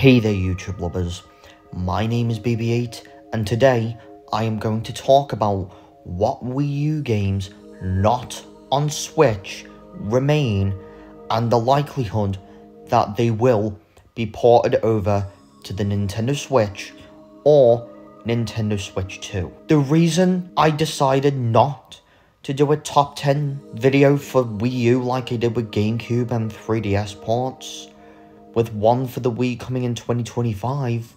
Hey there YouTube lovers, my name is BB8 and today I am going to talk about what Wii U games not on Switch remain and the likelihood that they will be ported over to the Nintendo Switch or Nintendo Switch 2. The reason I decided not to do a top 10 video for Wii U like I did with GameCube and 3DS ports, with one for the Wii coming in 2025,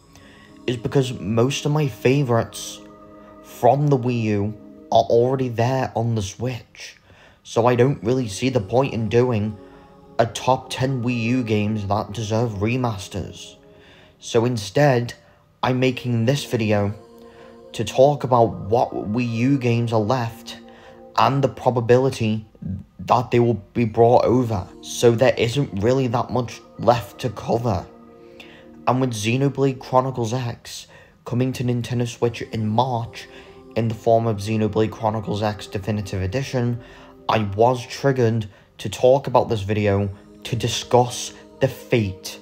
is because most of my favourites from the Wii U are already there on the Switch, so I don't really see the point in doing a top 10 Wii U games that deserve remasters. So instead, I'm making this video to talk about what Wii U games are left and the probability that they will be brought over, so there isn't really that much left to cover. And with Xenoblade Chronicles X coming to Nintendo Switch in March in the form of Xenoblade Chronicles X Definitive Edition, I was triggered to talk about this video to discuss the fate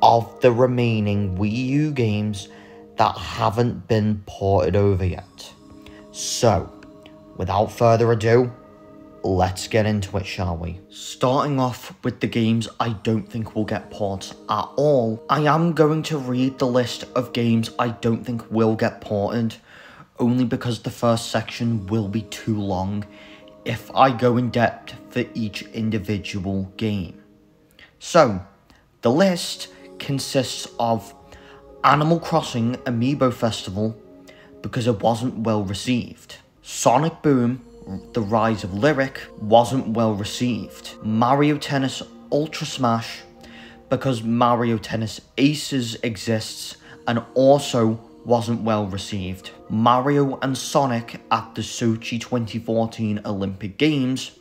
of the remaining Wii U games that haven't been ported over yet. So, without further ado, let's get into it, shall we? Starting off with the games I don't think will get ports at all, I am going to read the list of games I don't think will get ported, only because the first section will be too long if I go in depth for each individual game. So, the list consists of Animal Crossing Amiibo Festival, because it wasn't well received. Sonic Boom, The Rise of Lyric, wasn't well received. Mario Tennis Ultra Smash, because Mario Tennis Aces exists and also wasn't well received. Mario and Sonic at the Sochi 2014 Olympic Games,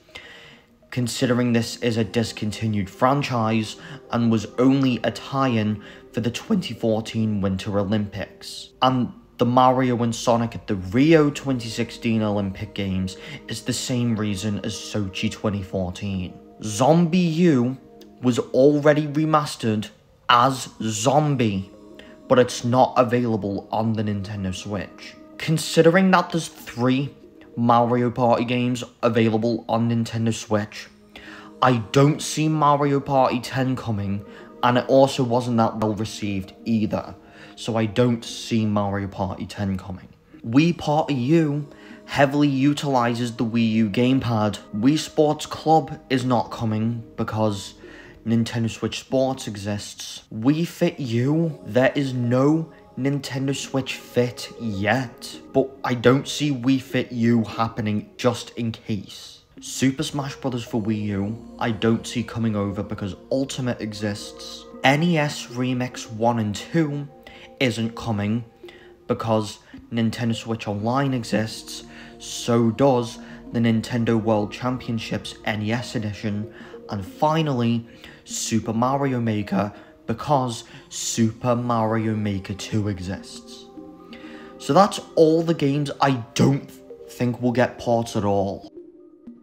considering this is a discontinued franchise and was only a tie-in for the 2014 Winter Olympics. And the Mario and Sonic at the Rio 2016 Olympic Games is the same reason as Sochi 2014. ZombiU was already remastered as Zombie, but it's not available on the Nintendo Switch. Considering that there's 3 Mario Party games available on Nintendo Switch, I don't see Mario Party 10 coming, and it also wasn't that well received either. So I don't see Mario Party 10 coming. Wii Party U heavily utilises the Wii U gamepad. Wii Sports Club is not coming because Nintendo Switch Sports exists. Wii Fit U, there is no Nintendo Switch Fit yet, but I don't see Wii Fit U happening just in case. Super Smash Brothers for Wii U, I don't see coming over because Ultimate exists. NES Remix 1 and 2, isn't coming because Nintendo Switch Online exists, so does the Nintendo World Championships NES edition, and finally Super Mario Maker, because Super Mario Maker 2 exists. So that's all the games I don't think will get ports at all.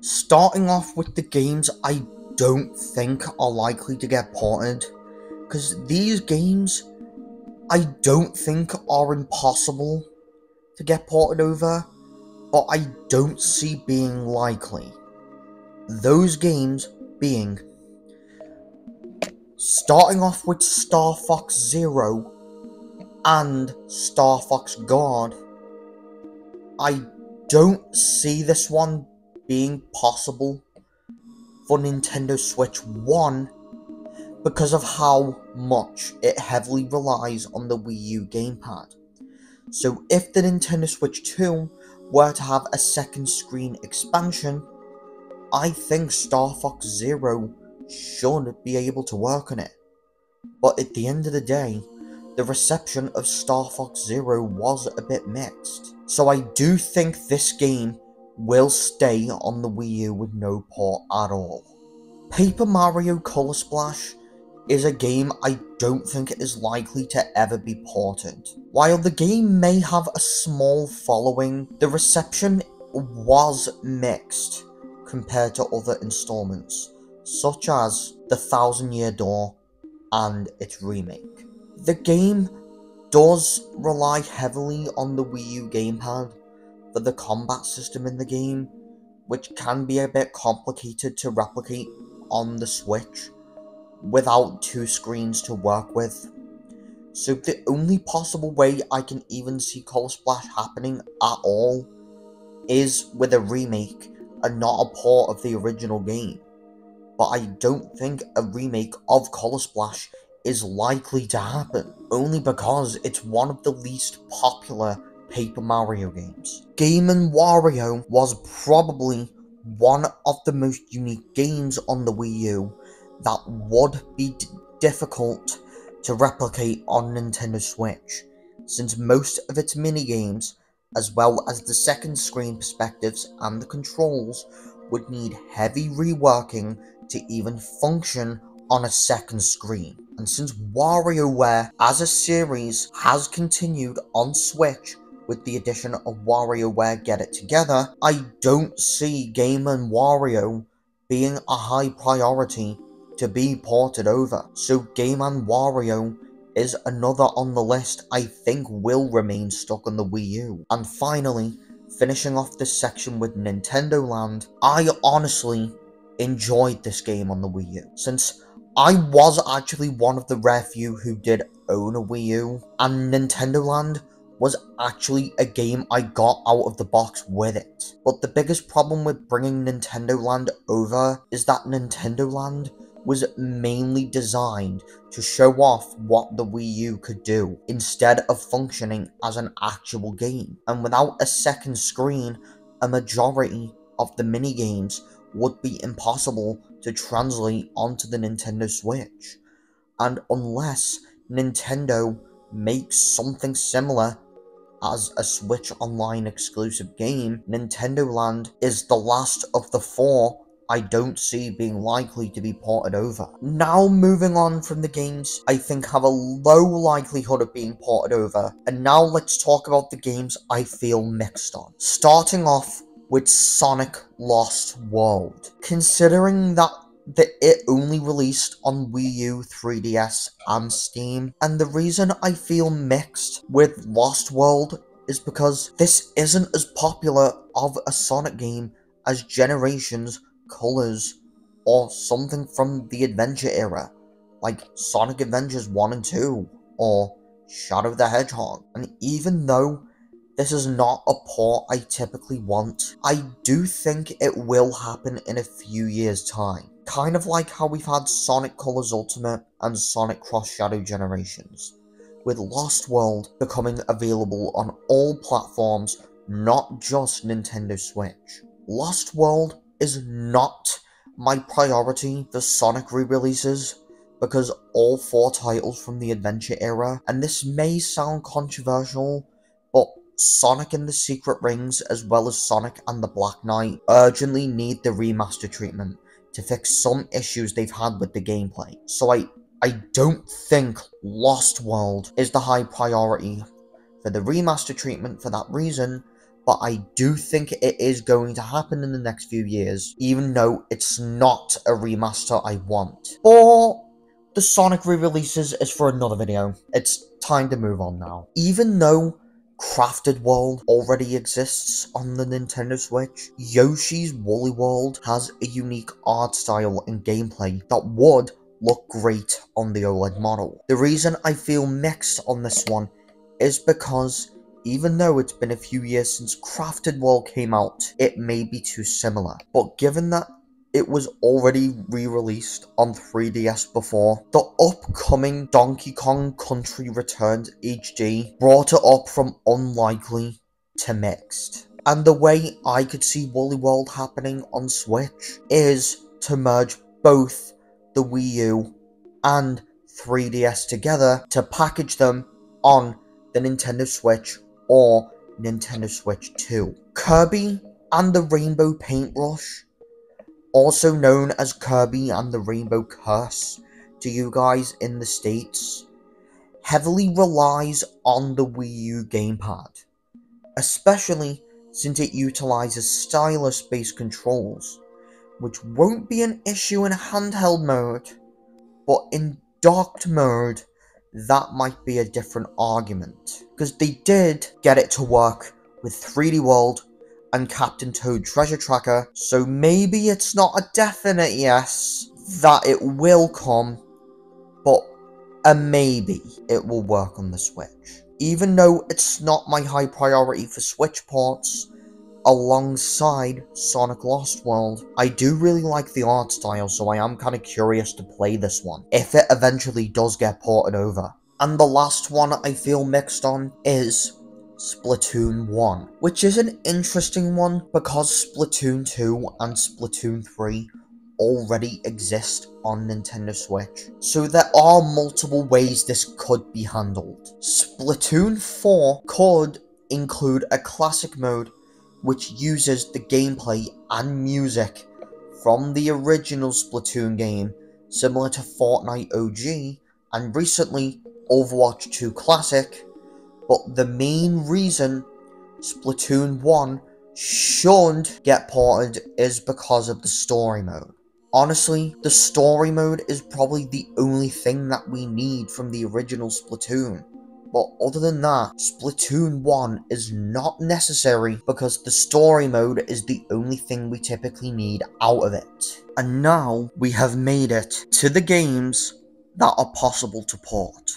Starting off with the games I don't think are likely to get ported, because these games I don't think are impossible to get ported over, but I don't see being likely. Those games being, starting off with Star Fox Zero and Star Fox Guard, I don't see this one being possible for Nintendo Switch 1, because of how much it heavily relies on the Wii U gamepad. So if the Nintendo Switch 2 were to have a second screen expansion, I think Star Fox Zero should be able to work on it. But at the end of the day, the reception of Star Fox Zero was a bit mixed. So I do think this game will stay on the Wii U with no port at all. Paper Mario Color Splash is a game I don't think is likely to ever be ported. While the game may have a small following, the reception was mixed compared to other installments, such as The Thousand Year Door and its remake. The game does rely heavily on the Wii U gamepad for the combat system in the game, which can be a bit complicated to replicate on the Switch without two screens to work with. So the only possible way I can even see Color Splash happening at all is with a remake and not a port of the original game. But I don't think a remake of Color Splash is likely to happen, only because it's one of the least popular Paper Mario games. Game and Wario was probably one of the most unique games on the Wii U that would be difficult to replicate on Nintendo Switch, since most of its minigames, as well as the second screen perspectives and the controls, would need heavy reworking to even function on a second screen. And since WarioWare as a series has continued on Switch with the addition of WarioWare Get It Together, I don't see Game and Wario being a high priority to be ported over. So Game and Wario is another on the list I think will remain stuck on the Wii U. And finally, finishing off this section with Nintendo Land, I honestly enjoyed this game on the Wii U, since I was actually one of the rare few who did own a Wii U, and Nintendo Land was actually a game I got out of the box with it. But the biggest problem with bringing Nintendo Land over is that Nintendo Land was mainly designed to show off what the Wii U could do, instead of functioning as an actual game. And without a second screen, a majority of the minigames would be impossible to translate onto the Nintendo Switch, and unless Nintendo makes something similar as a Switch Online exclusive game, Nintendo Land is the last of the four I don't see being likely to be ported over. Now moving on from the games I think have a low likelihood of being ported over, and now let's talk about the games I feel mixed on. Starting off with Sonic Lost World. Considering that it only released on Wii U, 3DS, and Steam, and the reason I feel mixed with Lost World is because this isn't as popular of a Sonic game as Generations, Colors, or something from the Adventure era, like Sonic Adventures 1 and 2, or Shadow the Hedgehog. And even though this is not a port I typically want, I do think it will happen in a few years' time. Kind of like how we've had Sonic Colors Ultimate and Sonic Cross Shadow Generations, with Lost World becoming available on all platforms, not just Nintendo Switch. Lost World is not my priority for Sonic re-releases, because all four titles from the Adventure era, and this may sound controversial, but Sonic and the Secret Rings, as well as Sonic and the Black Knight, urgently need the remaster treatment to fix some issues they've had with the gameplay. So I don't think Lost World is the high priority for the remaster treatment for that reason, but I do think it is going to happen in the next few years, even though it's not a remaster I want. Or the Sonic re-releases is for another video. It's time to move on now. Even though Crafted World already exists on the Nintendo Switch, Yoshi's Woolly World has a unique art style and gameplay that would look great on the OLED model. The reason I feel mixed on this one is because even though it's been a few years since Crafted World came out, it may be too similar. But given that it was already re-released on 3DS before, the upcoming Donkey Kong Country Returns HD brought it up from unlikely to mixed. And the way I could see Woolly World happening on Switch is to merge both the Wii U and 3DS together to package them on the Nintendo Switch or Nintendo Switch 2. Kirby and the Rainbow Paintbrush, also known as Kirby and the Rainbow Curse to you guys in the States, heavily relies on the Wii U gamepad, especially since it utilizes stylus-based controls, which won't be an issue in handheld mode, but in docked mode, that might be a different argument. Because they did get it to work with 3D World and Captain Toad Treasure Tracker, so maybe it's not a definite yes that it will come, but a maybe it will work on the Switch. Even though it's not my high priority for Switch ports, alongside Sonic Lost World, I do really like the art style, so I am kind of curious to play this one, if it eventually does get ported over. And the last one I feel mixed on is Splatoon 1, which is an interesting one because Splatoon 2 and Splatoon 3 already exist on Nintendo Switch, so there are multiple ways this could be handled. Splatoon 4 could include a classic mode which uses the gameplay and music from the original Splatoon game, similar to Fortnite OG, and recently Overwatch 2 Classic, but the main reason Splatoon 1 shouldn't get ported is because of the story mode. Honestly, the story mode is probably the only thing that we need from the original Splatoon. But other than that, Splatoon 1 is not necessary because the story mode is the only thing we typically need out of it. And now we have made it to the games that are possible to port.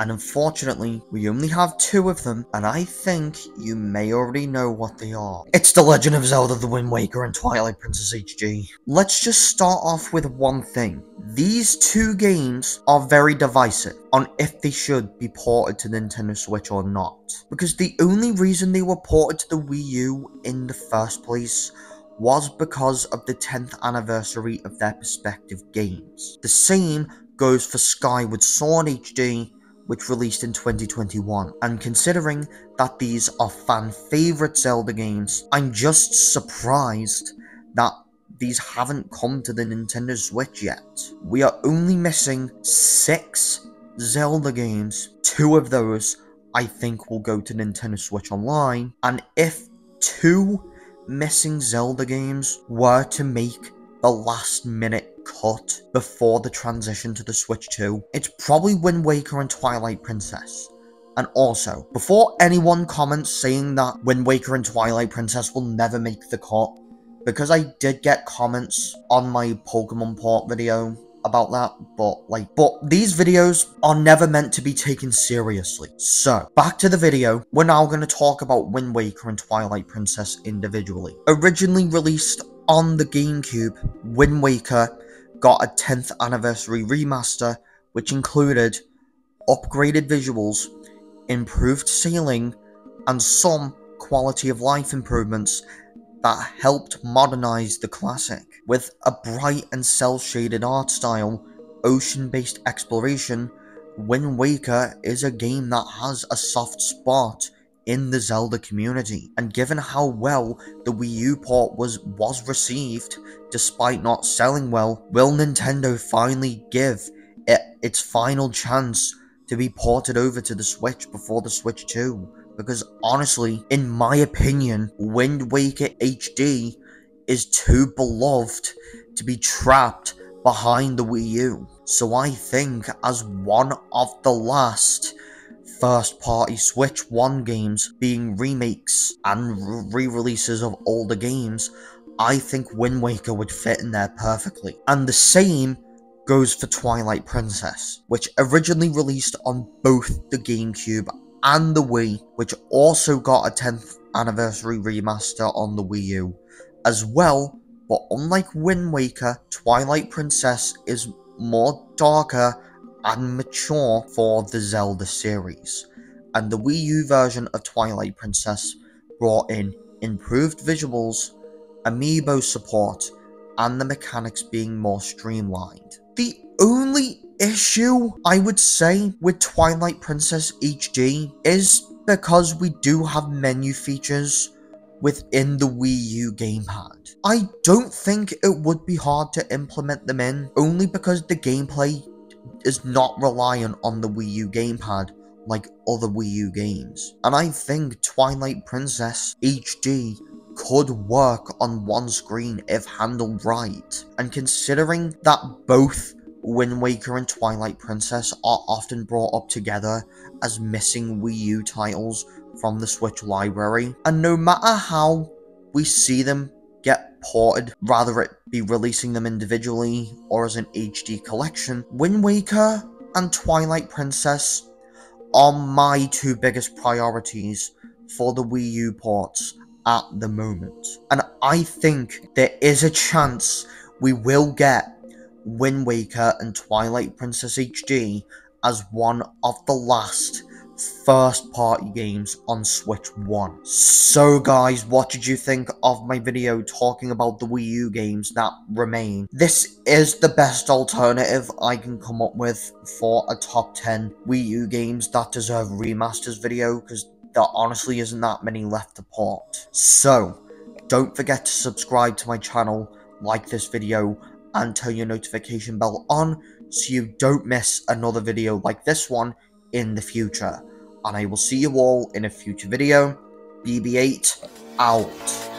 And unfortunately, we only have 2 of them, and I think you may already know what they are. It's The Legend of Zelda, The Wind Waker, and Twilight Princess HD. Let's just start off with one thing. These 2 games are very divisive on if they should be ported to Nintendo Switch or not. Because the only reason they were ported to the Wii U in the first place was because of the 10th anniversary of their respective games. The same goes for Skyward Sword HD, which released in 2021, and considering that these are fan favorite Zelda games, I'm just surprised that these haven't come to the Nintendo Switch yet. We are only missing 6 Zelda games. 2 of those I think will go to Nintendo Switch Online, and if 2 missing Zelda games were to make the last minute cut before the transition to the Switch 2, it's probably Wind Waker and Twilight Princess. And also, before anyone comments saying that Wind Waker and Twilight Princess will never make the cut, because I did get comments on my Pokemon port video about that, but these videos are never meant to be taken seriously. So, back to the video, we're now going to talk about Wind Waker and Twilight Princess individually. Originally released on the GameCube, Wind Waker got a 10th anniversary remaster, which included upgraded visuals, improved sailing, and some quality of life improvements that helped modernize the classic. With a bright and cel-shaded art style, ocean-based exploration, Wind Waker is a game that has a soft spot in the Zelda community, and given how well the Wii U port was received, despite not selling well, will Nintendo finally give it its final chance to be ported over to the Switch before the Switch 2? Because honestly, in my opinion, Wind Waker HD is too beloved to be trapped behind the Wii U. So I think as one of the last first-party Switch 1 games being remakes and re-releases of older games, I think Wind Waker would fit in there perfectly. And the same goes for Twilight Princess, which originally released on both the GameCube and the Wii, which also got a 10th anniversary remaster on the Wii U as well, but unlike Wind Waker, Twilight Princess is more darker and mature for the Zelda series, and the Wii U version of Twilight Princess brought in improved visuals, amiibo support, and the mechanics being more streamlined. The only issue I would say with Twilight Princess HD is because we do have menu features within the Wii U gamepad. I don't think it would be hard to implement them in, only because the gameplay is not reliant on the Wii U gamepad like other Wii U games. And I think Twilight Princess HD could work on one screen if handled right. And considering that both Wind Waker and Twilight Princess are often brought up together as missing Wii U titles from the Switch library, and no matter how we see them get ported, rather it be releasing them individually or as an HD collection, Wind Waker and Twilight Princess are my two biggest priorities for the Wii U ports at the moment. And I think there is a chance we will get Wind Waker and Twilight Princess HD as one of the last first-party games on Switch 1. So guys, what did you think of my video talking about the Wii U games that remain? This is the best alternative I can come up with for a top 10 Wii U games that deserve remasters video, because there honestly isn't that many left to port. So, don't forget to subscribe to my channel, like this video, and turn your notification bell on so you don't miss another video like this one in the future. And I will see you all in a future video. BB8 out.